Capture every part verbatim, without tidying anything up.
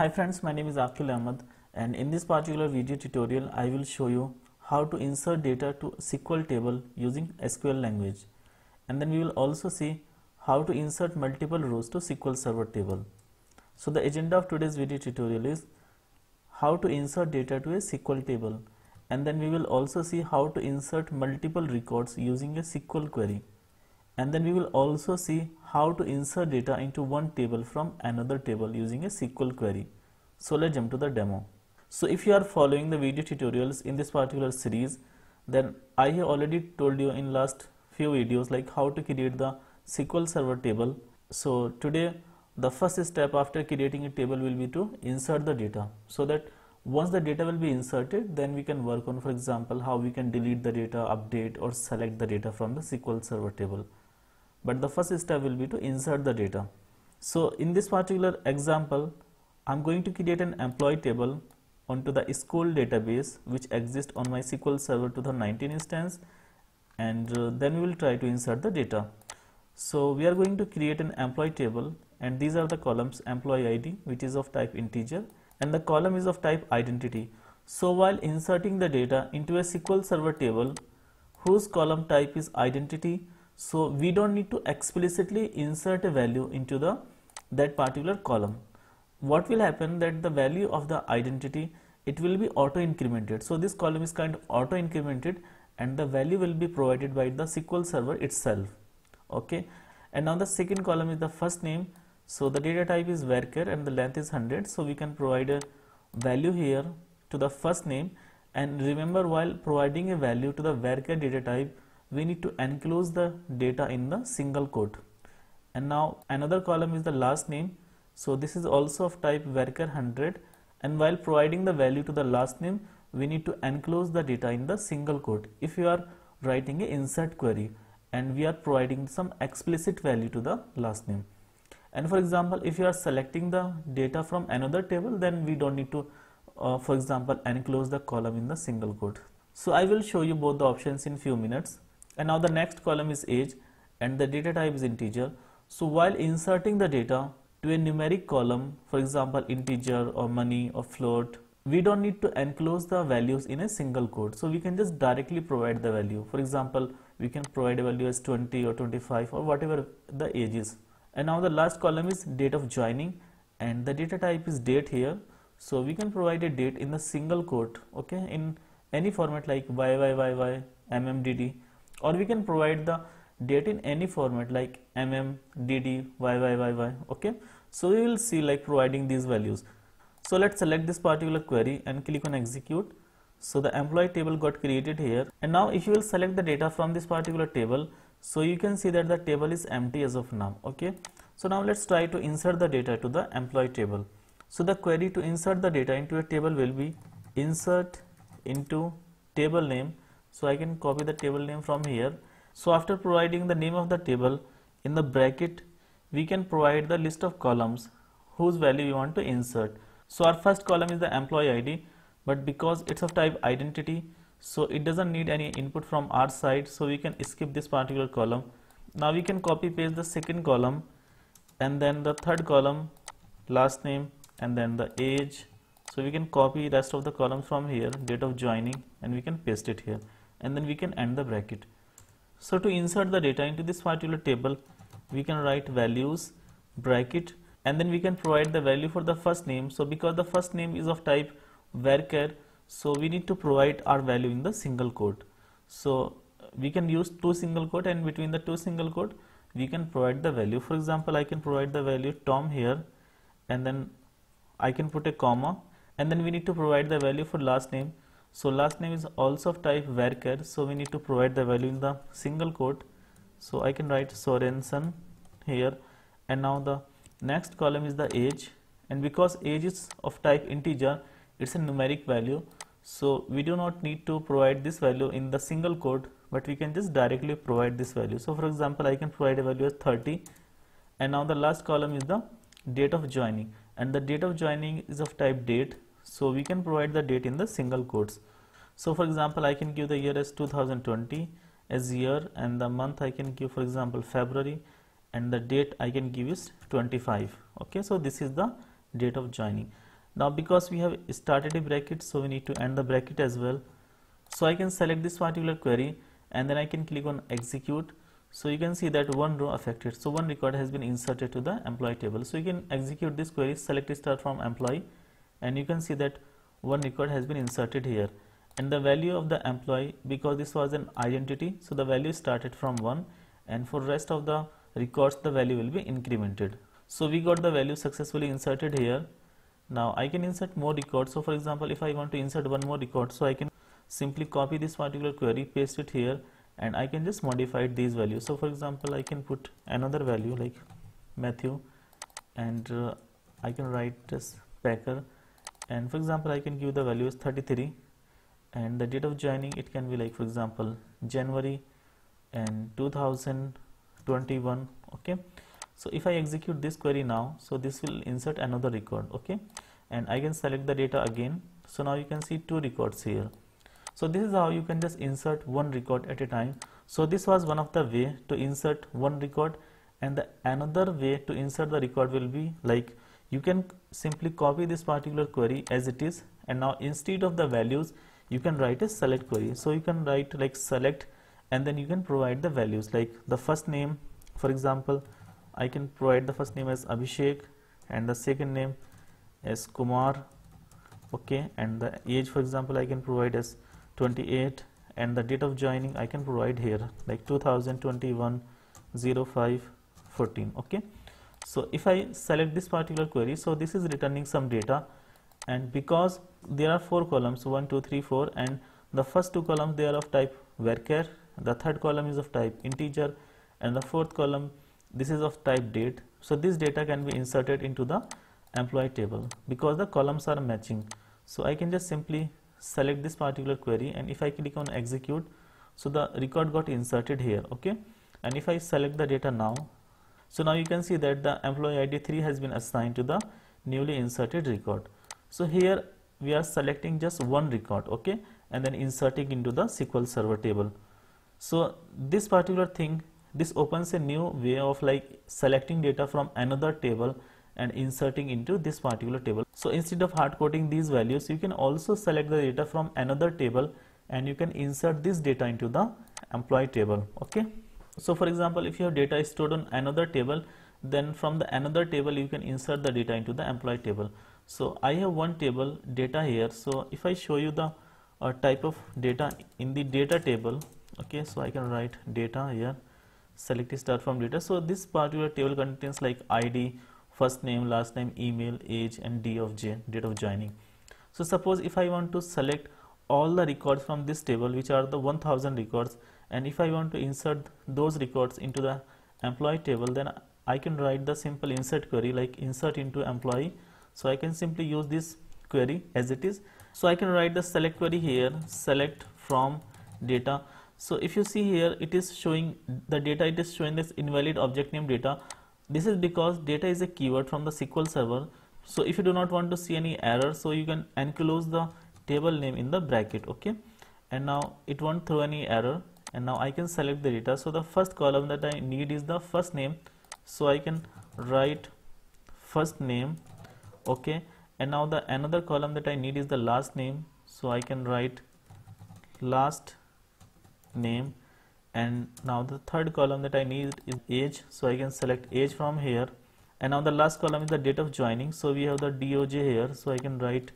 Hi friends, my name is Akhil Ahmad, and in this particular video tutorial I will show you how to insert data to S Q L table using S Q L language, and then we will also see how to insert multiple rows to S Q L Server table. So the agenda of today's video tutorial is how to insert data to a S Q L table, and then we will also see how to insert multiple records using a S Q L query, and then we will also see how to insert data into one table from another table using a S Q L query. So let's jump to the demo. So if you are following the video tutorials in this particular series, then I have already told you in last few videos like how to create the S Q L Server table. So today the first step after creating a table will be to insert the data, so that once the data will be inserted, then we can work on, for example, how we can delete the data, update or select the data from the S Q L Server table. But the first step will be to insert the data. So in this particular example, I'm going to create an employee table onto the school database which exists on my S Q L Server twenty nineteen instance, and uh, then we will try to insert the data. So we are going to create an employee table, and these are the columns: employee I D, which is of type integer, and the column is of type identity. So while inserting the data into a S Q L Server table whose column type is identity, so we don't need to explicitly insert a value into the that particular column. What will happen that the value of the identity, it will be auto incremented. So this column is kind of auto incremented, and the value will be provided by the S Q L Server itself. Okay. And now the second column is the first name. So the data type is varchar and the length is one hundred. So we can provide a value here to the first name, and remember, while providing a value to the varchar data type, we need to enclose the data in the single quote. And now another column is the last name. So this is also of type varchar one hundred, and while providing the value to the last name, we need to enclose the data in the single quote if you are writing a insert query and we are providing some explicit value to the last name. And for example, if you are selecting the data from another table, then we don't need to uh, for example enclose the column in the single quote. So I will show you both the options in few minutes. And now the next column is age, and the data type is integer. So while inserting the data to a numeric column, for example integer or money or float, we don't need to enclose the values in a single quote. So we can just directly provide the value. For example, we can provide a value as twenty or twenty-five or whatever the age is. And now the last column is date of joining, and the data type is date here. So we can provide a date in the single quote, okay, in any format like Y Y Y Y, M M D D. Or we can provide the date in any format like M M D D Y Y Y Y, okay. So we will see like providing these values. So let's select this particular query and click on execute. So the employee table got created here, and now if you will select the data from this particular table, so you can see that the table is empty as of now, okay. So now let's try to insert the data to the employee table. So the query to insert the data into a table will be insert into table name. So I can copy the table name from here. So after providing the name of the table, in the bracket we can provide the list of columns whose value you want to insert. So our first column is the employee I D, but because it's of type identity, so it doesn't need any input from our side, so we can skip this particular column. Now we can copy paste the second column, and then the third column, last name, and then the age. So we can copy rest of the columns from here, date of joining, and we can paste it here, and then we can end the bracket. So to insert the data into this particular table, we can write values bracket, and then we can provide the value for the first name. So because the first name is of type varchar, so we need to provide our value in the single quote. So we can use two single quote, and between the two single quote we can provide the value. For example, I can provide the value Tom here, and then I can put a comma, and then we need to provide the value for last name. So last name is also of type varchar, so we need to provide the value in the single quote. So I can write Sorensen here, and now the next column is the age, and because age is of type integer, it's a numeric value, so we do not need to provide this value in the single quote, but we can just directly provide this value. So for example, I can provide a value as thirty, and now the last column is the date of joining, and the date of joining is of type date. So we can provide the date in the single quotes. So for example, I can give the year as two thousand twenty as year, and the month I can give, for example, February, and the date I can give is twenty-five, okay. So this is the date of joining. Now because we have started a bracket, so we need to end the bracket as well. So I can select this particular query and then I can click on execute. So you can see that one row affected, so one record has been inserted to the employee table. So you can execute this query, select star from employee, and you can see that one record has been inserted here, and the value of the employee, because this was an identity, so the value started from one, and for rest of the records the value will be incremented. So we got the value successfully inserted here. Now I can insert more records. So for example, if I want to insert one more record, so I can simply copy this particular query, paste it here, and I can just modify these values. So for example, I can put another value like Matthew, and uh, I can write this Packer, and for example I can give the value as thirty-three, and the date of joining it can be like, for example, January and two thousand twenty-one. Okay, so if I execute this query now, so this will insert another record. Okay, and I can select the data again. So now you can see two records here. So this is how you can just insert one record at a time. So this was one of the way to insert one record, and the another way to insert the record will be like, you can simply copy this particular query as it is, and now instead of the values you can write a select query. So you can write like select, and then you can provide the values like the first name. For example, I can provide the first name as Abhishek, and the second name as Kumar. Okay, and the age, for example, I can provide as twenty-eight, and the date of joining I can provide here like two thousand twenty-one oh five fourteen. Okay, so if I select this particular query, so this is returning some data, and because there are four columns, one two three four, and the first two columns they are of type varchar, the third column is of type integer, and the fourth column this is of type date. So this data can be inserted into the employee table because the columns are matching. So I can just simply select this particular query, and if I click on execute, so the record got inserted here. Okay, and if I select the data now, so now you can see that the employee I D three has been assigned to the newly inserted record. So here we are selecting just one record, okay, and then inserting into the S Q L Server table. So this particular thing, this opens a new way of like selecting data from another table and inserting into this particular table. So instead of hard coding these values, you can also select the data from another table and you can insert this data into the employee table. Okay, so for example, if your data is stored on another table, then from the another table you can insert the data into the employee table. So I have one table data here. So if I show you the uh, type of data in the data table, okay, so I can write data here, select start from data. So this particular table contains like I D, first name, last name, email, age, and D of J, date of joining. So suppose if I want to select all the records from this table, which are the one thousand records, and if I want to insert those records into the employee table, then I can write the simple insert query like insert into employee. So I can simply use this query as it is. So I can write the select query here, select from data. So if you see here, it is showing the data, it is showing this invalid object name data. This is because data is a keyword from the S Q L Server. So if you do not want to see any error, so you can enclose the table name in the bracket. Okay, and now it won't throw any error, and now I can select the data. So the first column that I need is the first name, so I can write first name. Okay, and now the another column that I need is the last name, so I can write last name, and now the third column that I need is age, so I can select age from here, and now the last column is the date of joining, so we have the D O J here, so I can write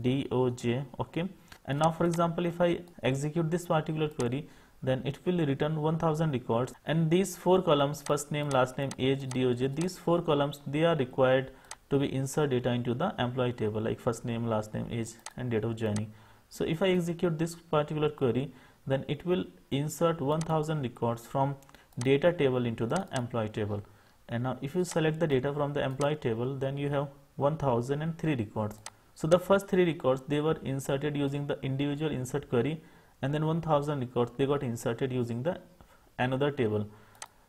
D O J. Okay, and now for example, if I execute this particular query, then it will return one thousand records, and these four columns, first name, last name, age, D O J, these four columns they are required to be insert data into the employee table like first name, last name, age, and date of joining. So if I execute this particular query, then it will insert one thousand records from data table into the employee table, and now if you select the data from the employee table, then you have one thousand three records. So the first three records they were inserted using the individual insert query, and then one thousand records they got inserted using the another table.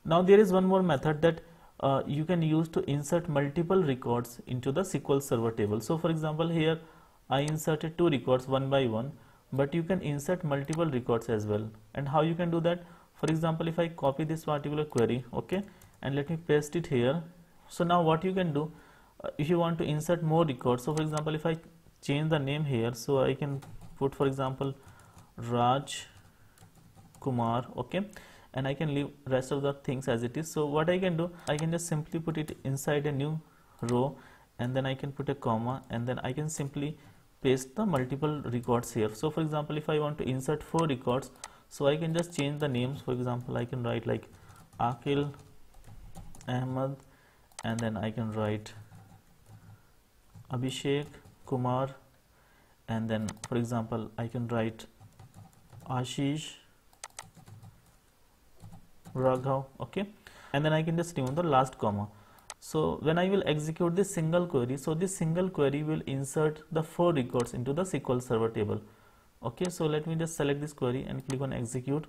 Now there is one more method that uh, you can use to insert multiple records into the S Q L Server table. So for example, here I inserted two records one by one, but you can insert multiple records as well. And how you can do that? For example, if I copy this particular query, okay, and let me paste it here. So now what you can do, uh, if you want to insert more records. So for example, if I change the name here, so I can put for example Raj Kumar, okay, and I can leave rest of the things as it is. So what I can do, I can just simply put it inside a new row, and then I can put a comma, and then I can simply paste the multiple records here. So for example, if I want to insert four records, so I can just change the names. For example, I can write like Akhil Ahmad, and then I can write Abhishek Kumar, and then for example I can write Ashish Raghav, okay, and then I can just remove the last comma. So when I will execute this single query, so this single query will insert the four records into the S Q L Server table. Okay, so let me just select this query and click on execute.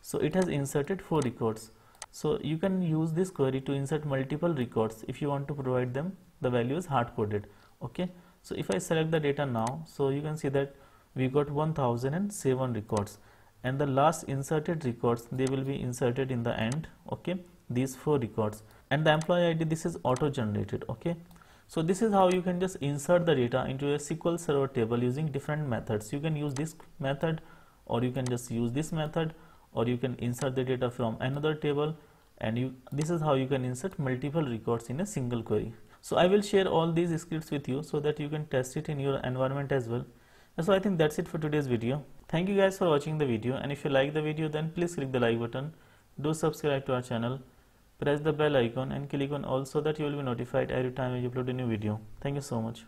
So it has inserted four records. So you can use this query to insert multiple records if you want to provide them the value is hard coded. Okay, so if I select the data now, so you can see that we got one thousand seven records, and the last inserted records, they will be inserted in the end. Okay, these four records, and the employee I D, this is auto generated. Okay, so this is how you can just insert the data into a S Q L Server table using different methods. You can use this method, or you can just use this method, or you can insert the data from another table, and you this is how you can insert multiple records in a single query. So I will share all these scripts with you so that you can test it in your environment as well. And so I think that's it for today's video. Thank you guys for watching the video, and if you like the video, then please click the like button, do subscribe to our channel, press the bell icon and click on all so that you will be notified every time I upload a new video. Thank you so much.